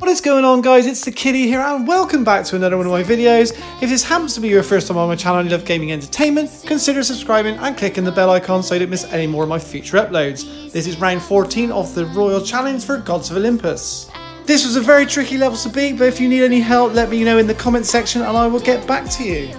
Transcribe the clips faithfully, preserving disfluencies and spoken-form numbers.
What is going on, guys? It's the Kiddie here and welcome back to another one of my videos. If this happens to be your first time on my channel and you love gaming entertainment, consider subscribing and clicking the bell icon so you don't miss any more of my future uploads. This is round fourteen of the Royal Challenge for Gods of Olympus. This was a very tricky level to beat, but if you need any help, let me know in the comment section and I will get back to you.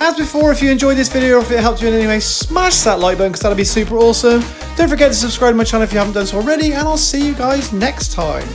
As before, if you enjoyed this video or if it helped you in any way, smash that like button because that'll be super awesome. Don't forget to subscribe to my channel if you haven't done so already, and I'll see you guys next time.